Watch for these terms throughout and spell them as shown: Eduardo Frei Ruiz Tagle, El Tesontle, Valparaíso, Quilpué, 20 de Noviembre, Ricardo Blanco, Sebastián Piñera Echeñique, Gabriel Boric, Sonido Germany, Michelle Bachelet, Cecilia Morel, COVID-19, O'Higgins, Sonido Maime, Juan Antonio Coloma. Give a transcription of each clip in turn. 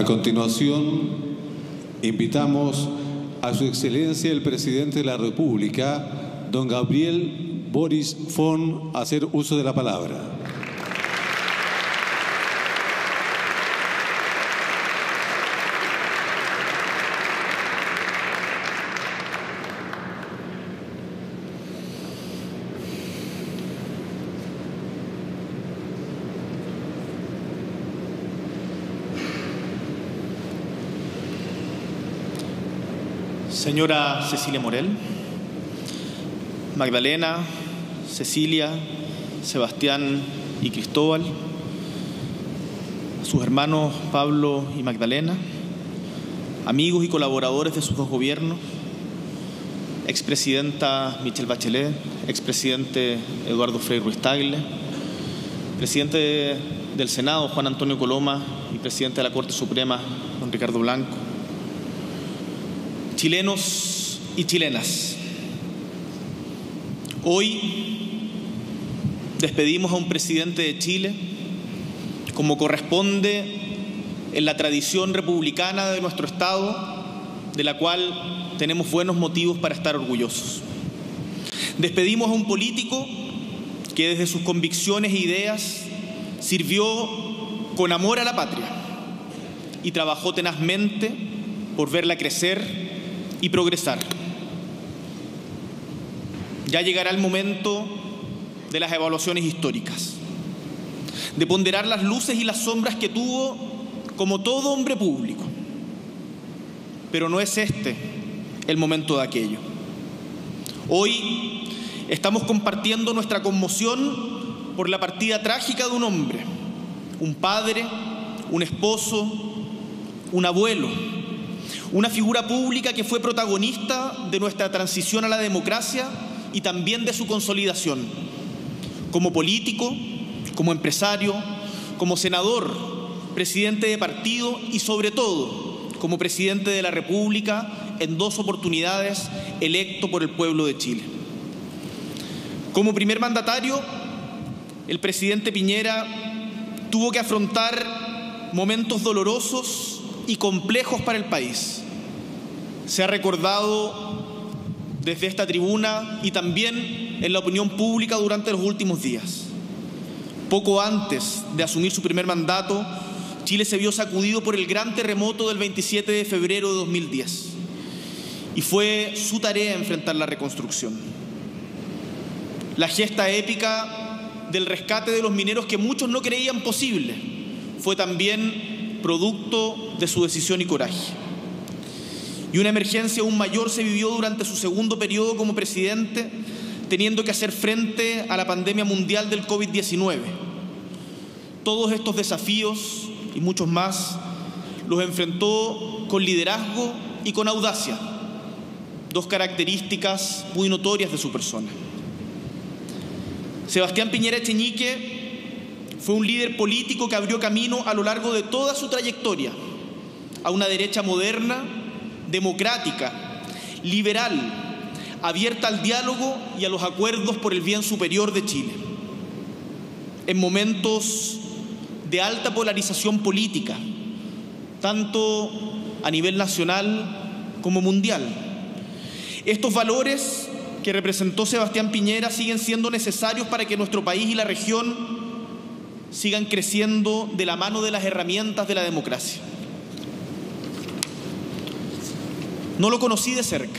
A continuación, invitamos a su excelencia el presidente de la República, don Gabriel Boric Fon, a hacer uso de la palabra. Señora Cecilia Morel, Magdalena, Cecilia, Sebastián y Cristóbal, sus hermanos Pablo y Magdalena, amigos y colaboradores de sus dos gobiernos, expresidenta Michelle Bachelet, expresidente Eduardo Frei Ruiz Tagle, presidente del Senado Juan Antonio Coloma y presidente de la Corte Suprema don Ricardo Blanco, chilenos y chilenas, hoy despedimos a un presidente de Chile como corresponde en la tradición republicana de nuestro Estado, de la cual tenemos buenos motivos para estar orgullosos. Despedimos a un político que desde sus convicciones e ideas sirvió con amor a la patria y trabajó tenazmente por verla crecer y progresar. Ya llegará el momento de las evaluaciones históricas, de ponderar las luces y las sombras que tuvo como todo hombre público. Pero no es este el momento de aquello. Hoy estamos compartiendo nuestra conmoción por la partida trágica de un hombre, un padre, un esposo, un abuelo, una figura pública que fue protagonista de nuestra transición a la democracia y también de su consolidación, como político, como empresario, como senador, presidente de partido y sobre todo como presidente de la República en dos oportunidades electo por el pueblo de Chile. Como primer mandatario, el presidente Piñera tuvo que afrontar momentos dolorosos y complejos para el país. Se ha recordado desde esta tribuna y también en la opinión pública durante los últimos días. Poco antes de asumir su primer mandato, Chile se vio sacudido por el gran terremoto del 27 de febrero de 2010 y fue su tarea enfrentar la reconstrucción. La gesta épica del rescate de los mineros que muchos no creían posible fue también producto de su decisión y coraje. Y una emergencia aún mayor se vivió durante su segundo periodo como presidente, teniendo que hacer frente a la pandemia mundial del COVID-19. Todos estos desafíos y muchos más los enfrentó con liderazgo y con audacia, dos características muy notorias de su persona. Sebastián Piñera Echeñique fue un líder político que abrió camino a lo largo de toda su trayectoria a una derecha moderna, democrática, liberal, abierta al diálogo y a los acuerdos por el bien superior de Chile. En momentos de alta polarización política, tanto a nivel nacional como mundial, estos valores que representó Sebastián Piñera siguen siendo necesarios para que nuestro país y la región sigan creciendo de la mano de las herramientas de la democracia. No lo conocí de cerca.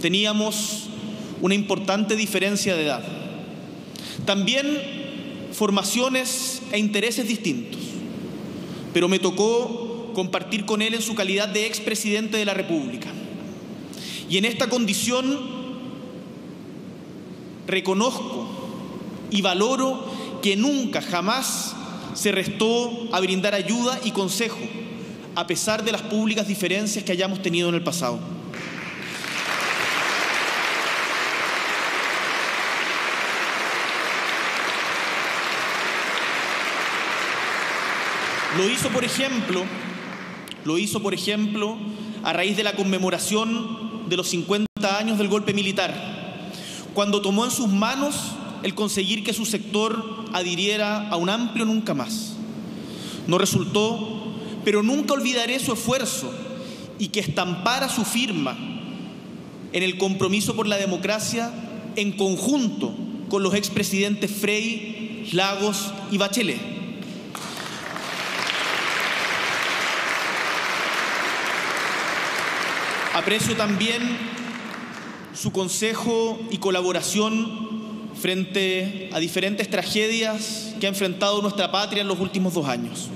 Teníamos una importante diferencia de edad. También formaciones e intereses distintos. Pero me tocó compartir con él en su calidad de expresidente de la República. Y en esta condición reconozco y valoro que nunca, jamás se restó a brindar ayuda y consejo, a pesar de las públicas diferencias que hayamos tenido en el pasado. Lo hizo, por ejemplo, a raíz de la conmemoración de los 50 años del golpe militar, cuando tomó en sus manos el conseguir que su sector adhiriera a un amplio nunca más. No resultó, pero nunca olvidaré su esfuerzo y que estampara su firma en el compromiso por la democracia en conjunto con los expresidentes Frei, Lagos y Bachelet. Aprecio también su consejo y colaboración frente a diferentes tragedias que ha enfrentado nuestra patria en los últimos 2 años,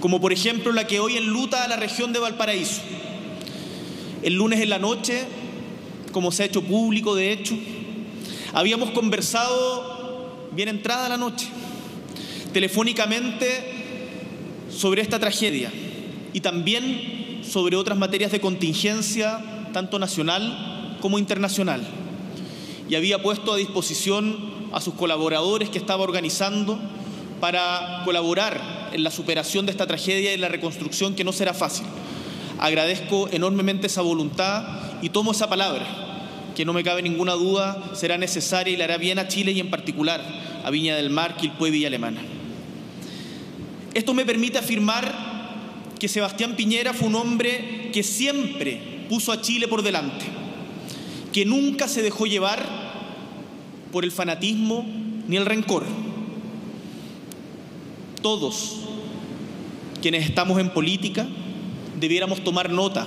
como por ejemplo la que hoy enluta a la región de Valparaíso. El lunes en la noche, como se ha hecho público de hecho, habíamos conversado bien entrada la noche, telefónicamente, sobre esta tragedia y también sobre otras materias de contingencia, tanto nacional como internacional. Y había puesto a disposición a sus colaboradores que estaba organizando para colaborar en la superación de esta tragedia y la reconstrucción, que no será fácil. Agradezco enormemente esa voluntad y tomo esa palabra, que no me cabe ninguna duda será necesaria y le hará bien a Chile y en particular a Viña del Mar, Quilpué y Villa Alemana. Esto me permite afirmar que Sebastián Piñera fue un hombre que siempre puso a Chile por delante, que nunca se dejó llevar por el fanatismo ni el rencor. Todos quienes estamos en política debiéramos tomar nota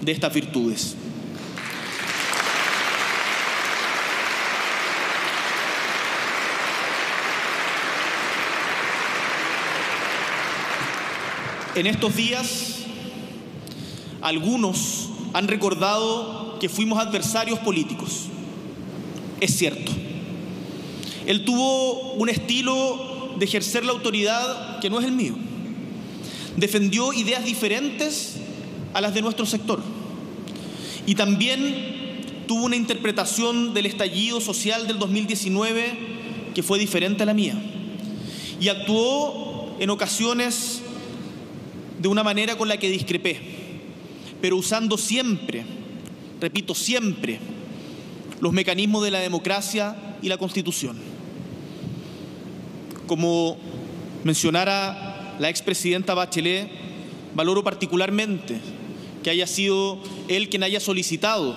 de estas virtudes. En estos días, algunos han recordado que fuimos adversarios políticos. Es cierto. Él tuvo un estilo de ejercer la autoridad que no es el mío. Defendió ideas diferentes a las de nuestro sector. Y también tuvo una interpretación del estallido social del 2019 que fue diferente a la mía. Y actuó en ocasiones de una manera con la que discrepé, pero usando siempre, repito, siempre, los mecanismos de la democracia y la Constitución. Como mencionara la expresidenta Bachelet, valoro particularmente que haya sido él quien haya solicitado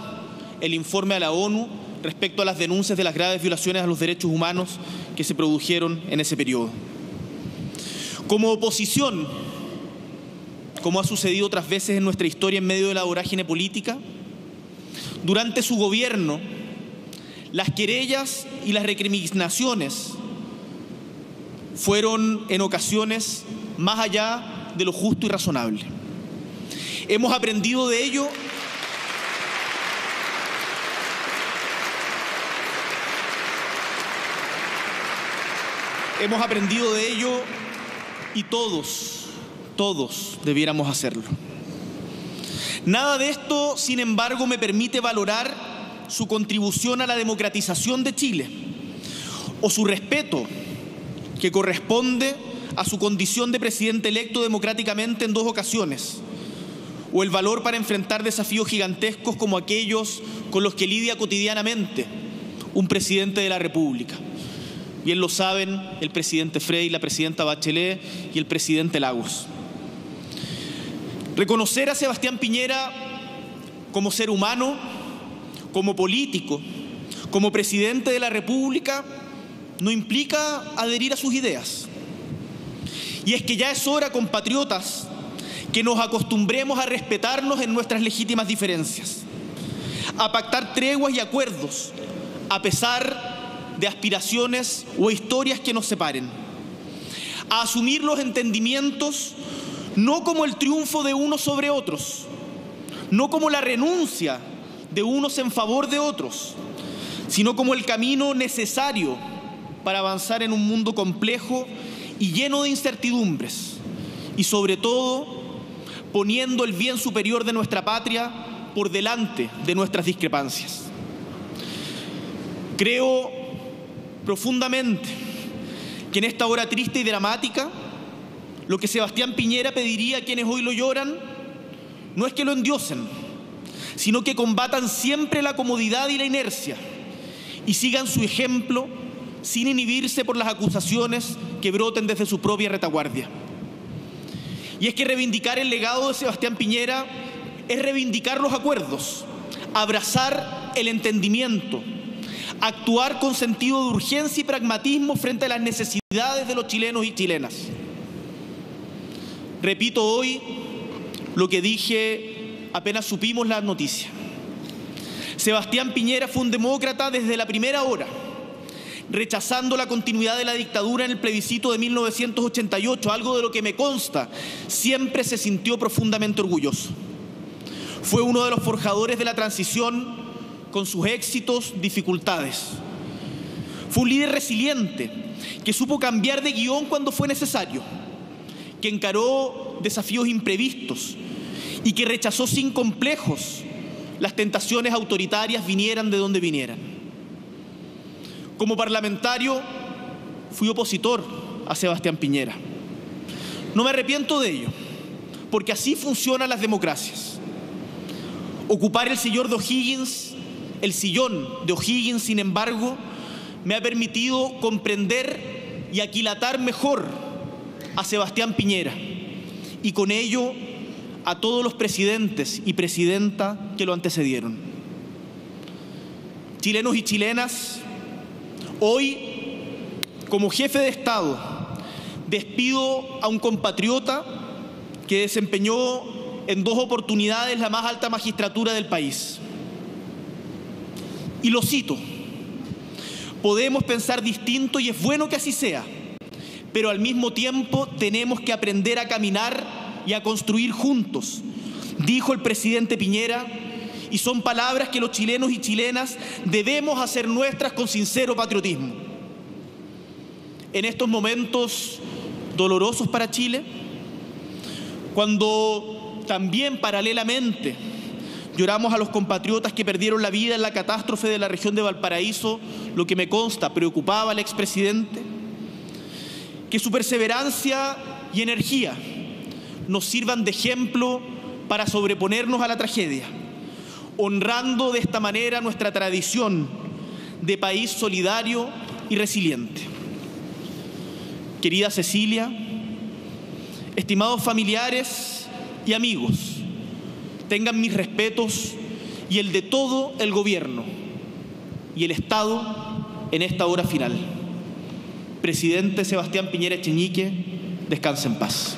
el informe a la ONU respecto a las denuncias de las graves violaciones a los derechos humanos que se produjeron en ese periodo. Como oposición, como ha sucedido otras veces en nuestra historia en medio de la vorágine política, durante su gobierno, las querellas y las recriminaciones fueron en ocasiones más allá de lo justo y razonable. Hemos aprendido de ello y todos debiéramos hacerlo. Nada de esto, sin embargo, me permite valorar su contribución a la democratización de Chile o su respeto que corresponde a su condición de presidente electo democráticamente en 2 ocasiones o el valor para enfrentar desafíos gigantescos como aquellos con los que lidia cotidianamente un presidente de la República. Bien lo saben el presidente Frei, la presidenta Bachelet y el presidente Lagos. Reconocer a Sebastián Piñera como ser humano, como político, como presidente de la República, no implica adherir a sus ideas. Y es que ya es hora, compatriotas, que nos acostumbremos a respetarnos en nuestras legítimas diferencias, a pactar treguas y acuerdos, a pesar de aspiraciones o historias que nos separen, a asumir los entendimientos no como el triunfo de unos sobre otros, no como la renuncia de unos en favor de otros, sino como el camino necesario para avanzar en un mundo complejo y lleno de incertidumbres, y sobre todo poniendo el bien superior de nuestra patria por delante de nuestras discrepancias. Creo profundamente que en esta hora triste y dramática, lo que Sebastián Piñera pediría a quienes hoy lo lloran no es que lo endiosen, sino que combatan siempre la comodidad y la inercia y sigan su ejemplo sin inhibirse por las acusaciones que broten desde su propia retaguardia. Y es que reivindicar el legado de Sebastián Piñera es reivindicar los acuerdos, abrazar el entendimiento, actuar con sentido de urgencia y pragmatismo frente a las necesidades de los chilenos y chilenas. Repito hoy lo que dije apenas supimos las noticias. Sebastián Piñera fue un demócrata desde la primera hora, rechazando la continuidad de la dictadura en el plebiscito de 1988, algo de lo que me consta, siempre se sintió profundamente orgulloso. Fue uno de los forjadores de la transición con sus éxitos, dificultades. Fue un líder resiliente que supo cambiar de guión cuando fue necesario, que encaró desafíos imprevistos y que rechazó sin complejos las tentaciones autoritarias, vinieran de donde vinieran. Como parlamentario fui opositor a Sebastián Piñera. No me arrepiento de ello, porque así funcionan las democracias. Ocupar el sillón de O'Higgins, sin embargo, me ha permitido comprender y aquilatar mejor a Sebastián Piñera y con ello a todos los presidentes y presidenta que lo antecedieron. Chilenos y chilenas, hoy, como jefe de Estado, despido a un compatriota que desempeñó en dos oportunidades la más alta magistratura del país. Y lo cito: podemos pensar distinto y es bueno que así sea, pero al mismo tiempo tenemos que aprender a caminar y a construir juntos, dijo el presidente Piñera, y son palabras que los chilenos y chilenas debemos hacer nuestras con sincero patriotismo. En estos momentos dolorosos para Chile, cuando también paralelamente lloramos a los compatriotas que perdieron la vida en la catástrofe de la región de Valparaíso, lo que me consta preocupaba al expresidente, que su perseverancia y energía nos sirvan de ejemplo para sobreponernos a la tragedia, honrando de esta manera nuestra tradición de país solidario y resiliente. Querida Cecilia, estimados familiares y amigos, tengan mis respetos y el de todo el gobierno y el Estado en esta hora final. Presidente Sebastián Piñera Echeñique, descanse en paz.